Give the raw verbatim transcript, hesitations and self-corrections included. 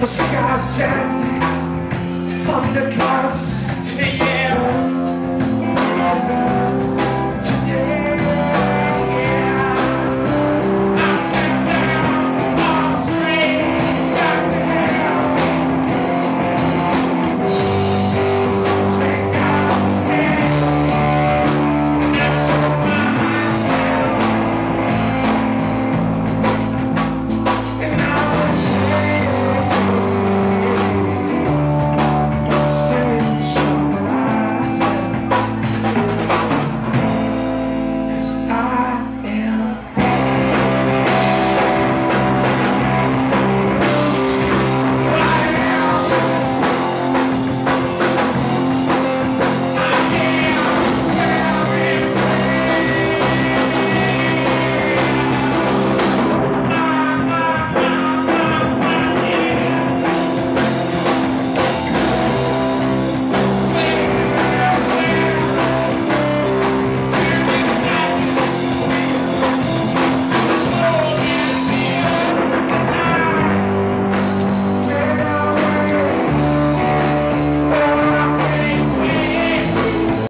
The sky's shining, thunderclouds to the air.